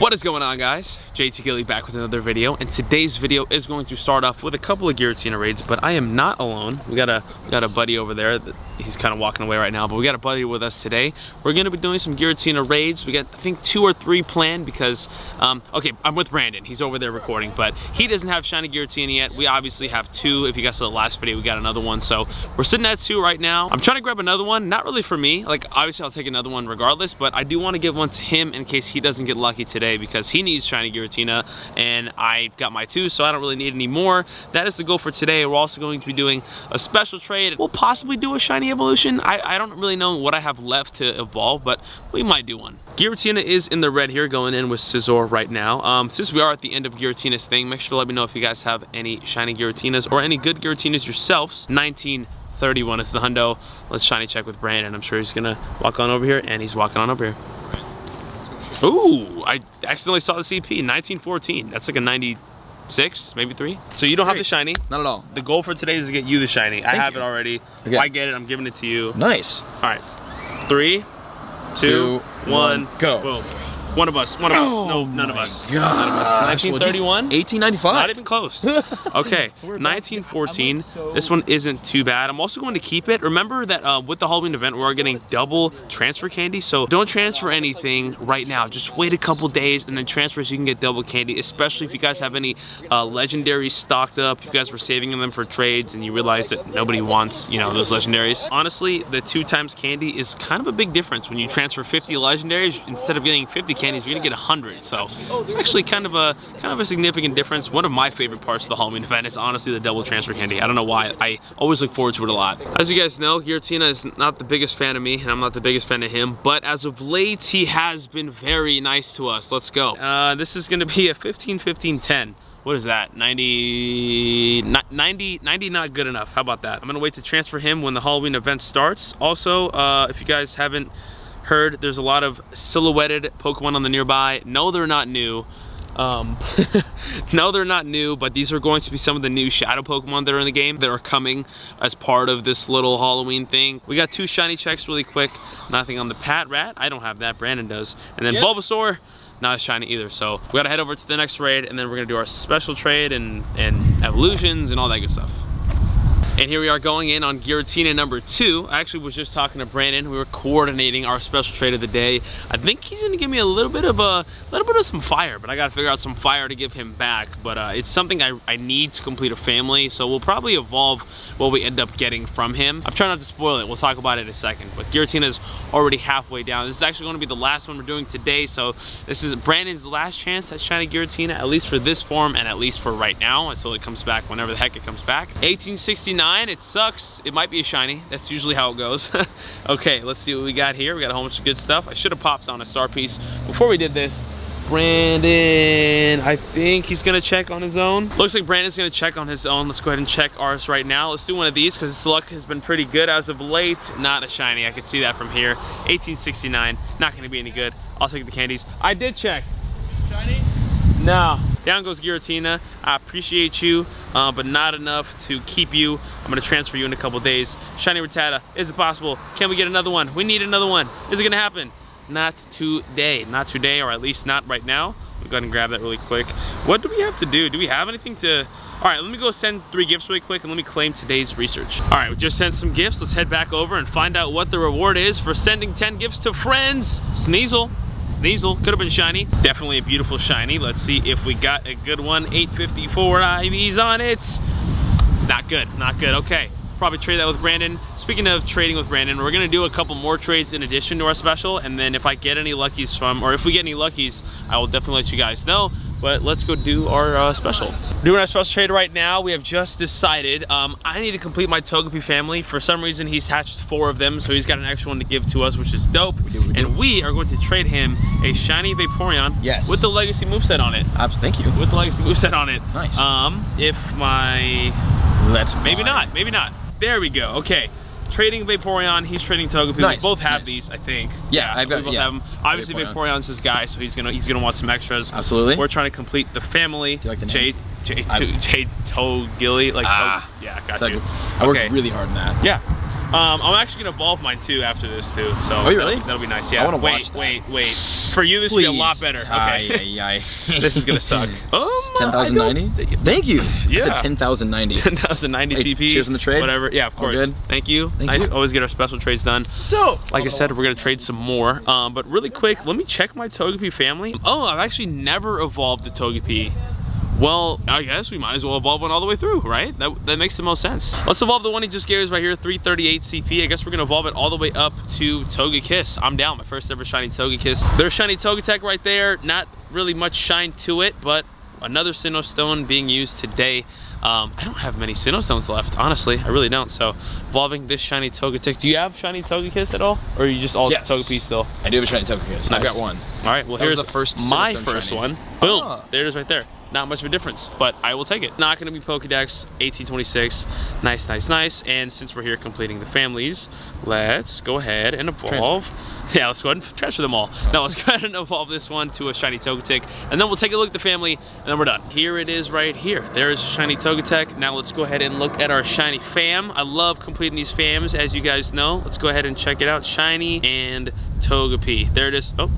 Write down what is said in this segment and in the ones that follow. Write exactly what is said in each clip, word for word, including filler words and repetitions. What is going on, guys? J T Gilly back with another video, and today's video is going to start off with a couple of Giratina raids, but I am not alone. We got a we got a buddy over there. That, he's kind of walking away right now, but we got a buddy with us today. We're gonna be doing some Giratina raids. We got, I think, two or three planned because, um, okay, I'm with Brandon. He's over there recording, but he doesn't have Shiny Giratina yet. We obviously have two. If you guys saw the last video, we got another one, so we're sitting at two right now. I'm trying to grab another one, not really for me. Like, obviously I'll take another one regardless, but I do wanna give one to him in case he doesn't get lucky today, because he needs Shiny Giratina and I got my two, so I don't really need any more. That is the goal for today. We're also going to be doing a special trade. We'll possibly do a Shiny Evolution. I, I don't really know what I have left to evolve, but we might do one. Giratina is in the red here, going in with Scizor right now. Um, since we are at the end of Giratina's thing, make sure to let me know if you guys have any Shiny Giratinas or any good Giratinas yourselves. nineteen thirty-one is the hundo. Let's Shiny check with Brandon. I'm sure he's gonna walk on over here, and he's walking on over here. Ooh, I accidentally saw the C P, nineteen fourteen. That's like a ninety-six, maybe three. So you don't Great. have the shiny? Not at all. The goal for today is to get you the shiny. Thank I have you. it already. Okay. I get it, I'm giving it to you. Nice. All right, three, two, two one, go. Boom. One of us, one of us, oh no, none of us. Gosh. None of us. nineteen thirty-one? eighteen ninety-five. Not even close. Okay, nineteen fourteen. So this one isn't too bad. I'm also going to keep it. Remember that uh, with the Halloween event, we are getting double transfer candy, so don't transfer anything right now. Just wait a couple days and then transfer so you can get double candy, especially if you guys have any uh, legendaries stocked up. You guys were saving them for trades and you realize that nobody wants, you know, those legendaries. Honestly, the two times candy is kind of a big difference. When you transfer fifty legendaries, instead of getting fifty candies, you're gonna get a hundred, so it's actually kind of a kind of a significant difference. One of my favorite parts of the Halloween event is honestly the double transfer candy. I don't know why, I always look forward to it a lot. As you guys know, Giratina is not the biggest fan of me, and I'm not the biggest fan of him, but as of late, he has been very nice to us. Let's go. Uh, this is gonna be a fifteen fifteen ten. What is that? ninety, ninety, ninety not good enough, how about that? I'm gonna wait to transfer him when the Halloween event starts. Also, uh, if you guys haven't heard, there's a lot of silhouetted Pokemon on the nearby. No, they're not new. Um, no, they're not new, but these are going to be some of the new shadow Pokemon that are in the game that are coming as part of this little Halloween thing. We got two shiny checks really quick. Nothing on the Pat Rat. I don't have that. Brandon does. And then yep. Bulbasaur, not a shiny either. So we got to head over to the next raid, and then we're going to do our special trade and, and evolutions and all that good stuff. And here we are going in on Giratina number two. I actually was just talking to Brandon. We were coordinating our special trade of the day. I think he's gonna give me a little bit of a little bit of some fire, but I gotta figure out some fire to give him back. But uh, it's something I, I need to complete a family, so we'll probably evolve what we end up getting from him. I'm trying not to spoil it. We'll talk about it in a second. But Giratina's already halfway down. This is actually gonna be the last one we're doing today, so this is Brandon's last chance at Shiny Giratina, at least for this form and at least for right now, until it comes back whenever the heck it comes back. eighteen sixty-nine. It sucks. It might be a shiny. That's usually how it goes. Okay, let's see what we got here. We got a whole bunch of good stuff. I should have popped on a star piece before we did this. Brandon, I think he's gonna check on his own. Looks like Brandon's gonna check on his own. Let's go ahead and check ours right now. Let's do one of these because his luck has been pretty good as of late. Not a shiny. I could see that from here. eighteen sixty-nine. Not gonna be any good. I'll take the candies. I did check. Shiny? No. Down goes Giratina. I appreciate you, uh, but not enough to keep you. I'm gonna transfer you in a couple days. Shiny Rattata, is it possible? Can we get another one? We need another one. Is it gonna happen? Not today, not today, or at least not right now. We'll go ahead and grab that really quick. What do we have to do? Do we have anything to... All right, let me go send three gifts really quick and let me claim today's research. All right, we just sent some gifts. Let's head back over and find out what the reward is for sending ten gifts to friends. Sneasel. Sneasel, could have been shiny. Definitely a beautiful shiny. Let's see if we got a good one. eight fifty-four I Vs on it. Not good, not good. Okay, probably trade that with Brandon. Speaking of trading with Brandon, we're gonna do a couple more trades in addition to our special, and then if I get any luckies from, or if we get any luckies, I will definitely let you guys know. But let's go do our uh, special. Doing our special trade right now, we have just decided um, I need to complete my Togepi family. For some reason, he's hatched four of them, so he's got an extra one to give to us, which is dope. We do, we do. And we are going to trade him a Shiny Vaporeon, yes, with the Legacy moveset on it. Thank you. With the Legacy moveset on it. Nice. Um, if my... Let's Maybe buy. not, maybe not. There we go, okay. Trading Vaporeon, he's trading Togepi. Nice, we both have nice. these, I think. Yeah, yeah I've, we both yeah. have them. Obviously, Vaporeon. Vaporeon's his guy, so he's gonna he's gonna want some extras. Absolutely. We're trying to complete the family. Do you like the name? J J T Gilly, like ah, Toge, yeah, got you. I worked okay. really hard on that. Yeah, um, I'm actually gonna evolve mine too after this too. So oh, you really? That'll, that'll be nice. Yeah. I want to watch. Wait, that. wait, wait. For you, this will be a lot better. Okay. Aye, aye, aye. This is gonna suck. Oh, ten thousand ninety. Thank you. Yeah. I said ten thousand ninety. Ten thousand ninety hey, C P. Cheers on the trade. Whatever. Yeah, of course. All good. Thank you. Thank nice. You. Always get our special trades done. Dope. Like I said, we're gonna trade some more. Um, but really quick, let me check my Togepi family. Oh, I've actually never evolved the Togepi. Well, I guess we might as well evolve one all the way through, right? That, that makes the most sense. Let's evolve the one he just gave us right here, three thirty-eight C P. I guess we're gonna evolve it all the way up to Togekiss. I'm down, my first ever shiny Togekiss. There's shiny Togetic right there. Not really much shine to it, but another Sinnoh Stone being used today. Um, I don't have many Sinnoh Stones left, honestly. I really don't, so evolving this shiny Togetic. Do you have shiny Togekiss at all? Or are you just all yes. Togepi still? I do have a shiny Togekiss. Nice. I've got one. All right, well, that here's the first my first shiny. one. Boom, ah. there it is right there. Not much of a difference, but I will take it. Not gonna be Pokedex, eighteen twenty-six. Nice, nice, nice. And since we're here completing the families, let's go ahead and evolve. Transfer. Yeah, let's go ahead and transfer them all. Oh. Now let's go ahead and evolve this one to a shiny Togetic, and then we'll take a look at the family, and then we're done. Here it is right here. There is a shiny Togetic. Now let's go ahead and look at our shiny fam. I love completing these fams, as you guys know. Let's go ahead and check it out. Shiny and Togepi. There it is. Oh,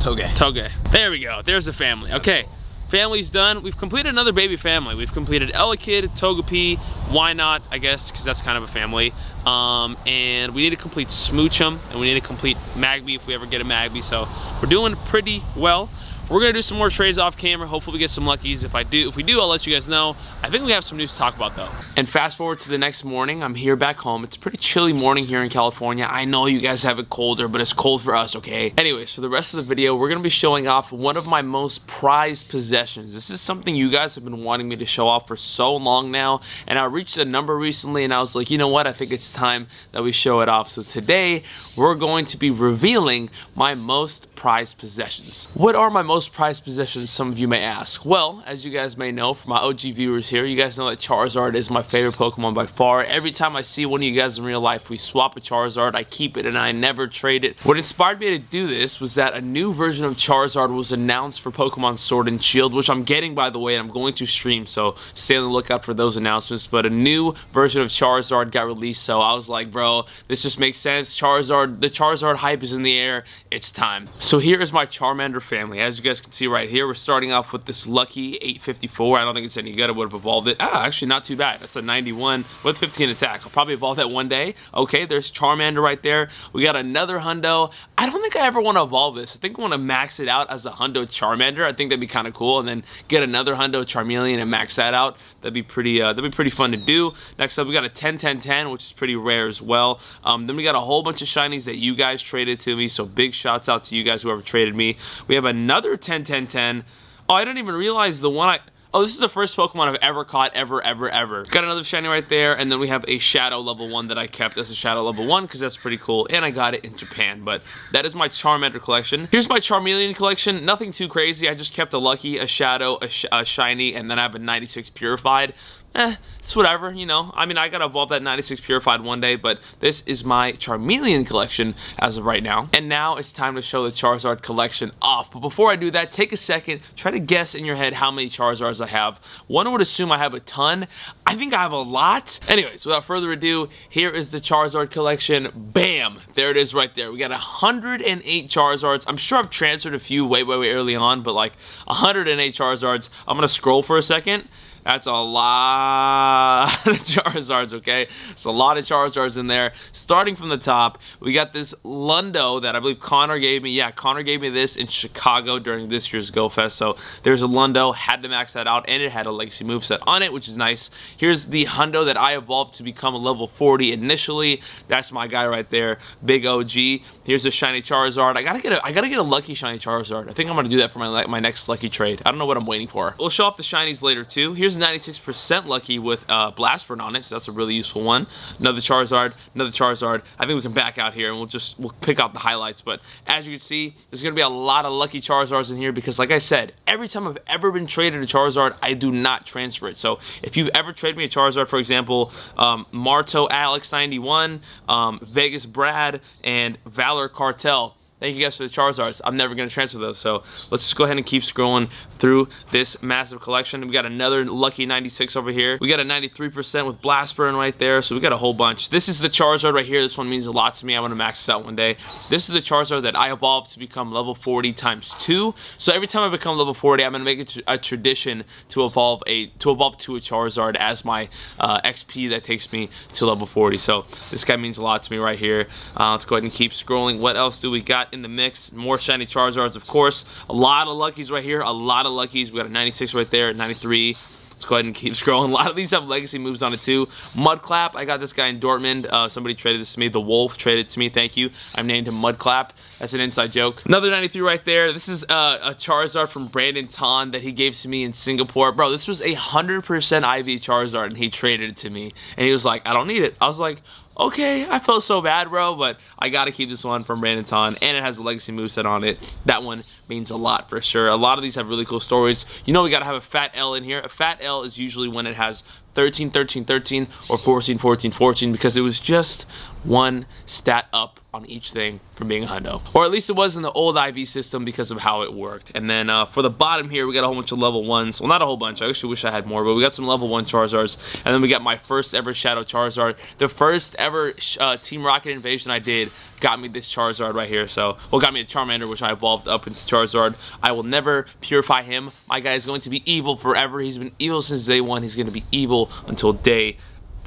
Toge. Toge. There we go. There's the family. Okay. Family's done. We've completed another baby family. We've completed Elekid, Togepi, why not, I guess, because that's kind of a family. Um, and we need to complete Smoochum, and we need to complete Magby if we ever get a Magby, so we're doing pretty well. We're gonna do some more trades off camera. Hopefully we get some luckies. If I do, if we do, I'll let you guys know. I think we have some news to talk about though. And fast forward to the next morning, I'm here back home. It's a pretty chilly morning here in California. I know you guys have it colder, but it's cold for us, okay? Anyways, for the rest of the video, we're gonna be showing off one of my most prized possessions. This is something you guys have been wanting me to show off for so long now, and I reached a number recently and I was like, you know what? I think it's time that we show it off. So today, we're going to be revealing my most prized possessions. What are my most Most prized possessions, some of you may ask? Well, as you guys may know, for my O G viewers here, you guys know that Charizard is my favorite Pokemon by far. Every time I see one of you guys in real life, we swap a Charizard, I keep it, and I never trade it. What inspired me to do this was that a new version of Charizard was announced for Pokemon Sword and Shield, which I'm getting, by the way, and I'm going to stream, so stay on the lookout for those announcements. But a new version of Charizard got released, so I was like, bro, this just makes sense. Charizard, the Charizard hype is in the air. It's time. So here is my Charmander family. As you You guys can see right here, we're starting off with this lucky eight fifty-four. I don't think it's any good. I would have evolved it. Ah, actually not too bad. That's a ninety-one with fifteen attack. I'll probably evolve that one day. Okay, there's Charmander right there. We got another hundo. I don't think I ever want to evolve this. I think I want to max it out as a hundo Charmander. I think that'd be kind of cool, and then get another hundo Charmeleon and max that out. That'd be pretty uh, that'd be pretty fun to do. Next up, we got a ten ten ten, which is pretty rare as well. Um, then we got a whole bunch of shinies that you guys traded to me, so big shouts out to you guys whoever traded me. We have another ten ten ten. Oh, I didn't even realize the one I... Oh, this is the first Pokemon I've ever caught, ever, ever, ever. Got another shiny right there, and then we have a Shadow level one that I kept as a Shadow level one, because that's pretty cool, and I got it in Japan, but that is my Charmander collection. Here's my Charmeleon collection, nothing too crazy, I just kept a Lucky, a Shadow, a, sh a Shiny, and then I have a ninety-six Purified. Eh, it's whatever, you know. I mean, I gotta evolve that ninety-six Purified one day, but this is my Charmeleon collection as of right now. And now it's time to show the Charizard collection off. But before I do that, take a second, try to guess in your head how many Charizards I have. One would assume I have a ton. I think I have a lot. Anyways, without further ado, here is the Charizard collection. Bam! There it is right there. We got one hundred eight Charizards. I'm sure I've transferred a few way, way, way early on, but like one hundred eight Charizards. I'm gonna scroll for a second. That's a lot of Charizards, okay? It's a lot of Charizards in there. Starting from the top, we got this Lundo that I believe Connor gave me. Yeah, Connor gave me this in Chicago during this year's Go Fest. So there's a Lundo, had to max that out, and it had a legacy moveset on it, which is nice. Here's the Hundo that I evolved to become a level forty initially. That's my guy right there, big O G. Here's a shiny Charizard. I gotta get a, I gotta get a lucky shiny Charizard. I think I'm gonna do that for my, my next lucky trade. I don't know what I'm waiting for. We'll show off the shinies later too. Here's ninety-six percent lucky with uh, Blastburn on it, so that's a really useful one. Another Charizard, another Charizard. I think we can back out here and we'll just we'll pick out the highlights, but as you can see, there's going to be a lot of lucky Charizards in here because like I said, every time I've ever been traded a Charizard, I do not transfer it. So if you've ever traded me a Charizard, for example, um, Marto, Alex ninety-one, um, Vegas, Brad, and Valor Cartel, Thank you guys for the Charizards. I'm never going to transfer those, so let's just go ahead and keep scrolling through this massive collection. We got another lucky ninety-six over here. We got a ninety-three percent with Blast Burn right there, so we got a whole bunch. This is the Charizard right here. This one means a lot to me. I want to max this out one day. This is a Charizard that I evolved to become level forty times two. So every time I become level forty, I'm going to make it tr a tradition to evolve a to evolve to a Charizard as my uh, X P that takes me to level forty. So this guy means a lot to me right here. Uh, let's go ahead and keep scrolling. What else do we got in the mix? More shiny Charizards, of course. A lot of luckies right here. A lot of luckies. We got a ninety-six right there, ninety-three. Let's go ahead and keep scrolling. A lot of these have legacy moves on it too. Mudclap, I got this guy in Dortmund. Uh, somebody traded this to me. The Wolf traded it to me. Thank you. I've named him Mudclap. That's an inside joke. Another ninety-three right there. This is uh, a Charizard from Brandon Tan that he gave to me in Singapore. Bro, this was a one hundred percent I V Charizard and he traded it to me. And he was like, I don't need it. I was like, okay, I felt so bad, bro, but I gotta keep this one from Brandon Tan, and it has a legacy moveset on it. That one means a lot for sure. A lot of these have really cool stories. You know we gotta have a fat L in here. A fat L is usually when it has thirteen, thirteen, thirteen, or fourteen, fourteen, fourteen, because it was just one stat up on each thing from being a hundo. Or at least it was in the old I V system because of how it worked. And then uh, for the bottom here, we got a whole bunch of level ones. Well, not a whole bunch. I actually wish I had more, but we got some level one Charizards. And then we got my first ever Shadow Charizard. The first ever uh, Team Rocket invasion I did got me this Charizard right here. So, well, got me a Charmander, which I evolved up into Charizard. I will never purify him. My guy is going to be evil forever. He's been evil since day one. He's going to be evil until day...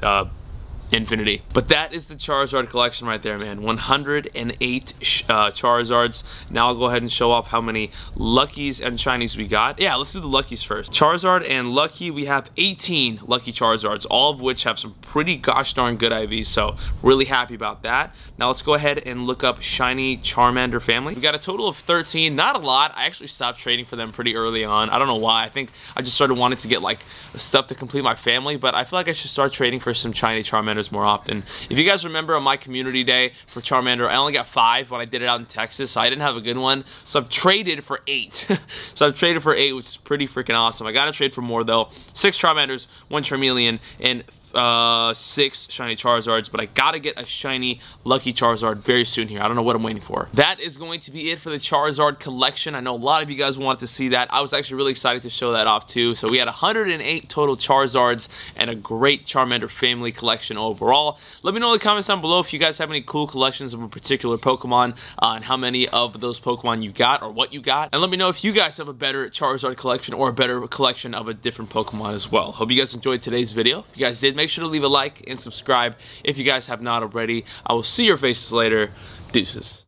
Uh, Infinity. But that is the Charizard collection right there, man. one hundred eight uh, Charizards. Now I'll go ahead and show off how many luckies and shinies we got. Yeah, let's do the luckies first. Charizard and lucky, we have eighteen lucky Charizards, all of which have some pretty gosh darn good I Vs, so really happy about that. Now let's go ahead and look up shiny Charmander family. We got a total of thirteen, not a lot. I actually stopped trading for them pretty early on. I don't know why. I think I just started wanting to get like stuff to complete my family, but I feel like I should start trading for some shiny Charmander more often. If you guys remember on my community day for Charmander, I only got five when I did it out in Texas, so I didn't have a good one. So I've traded for eight. so I've traded for eight, which is pretty freaking awesome. I gotta trade for more though. Six Charmanders, one Charmeleon, and uh, six shiny Charizards, but I gotta get a shiny lucky Charizard very soon here. I don't know what I'm waiting for. That is going to be it for the Charizard collection. I know a lot of you guys wanted to see that. I was actually really excited to show that off too. So we had one hundred eight total Charizards and a great Charmander family collection overall. Let me know in the comments down below if you guys have any cool collections of a particular Pokemon uh, and how many of those Pokemon you got or what you got. And let me know if you guys have a better Charizard collection or a better collection of a different Pokemon as well. Hope you guys enjoyed today's video. If you guys did, make sure to leave a like and subscribe if you guys have not already. I will see your faces later. Deuces.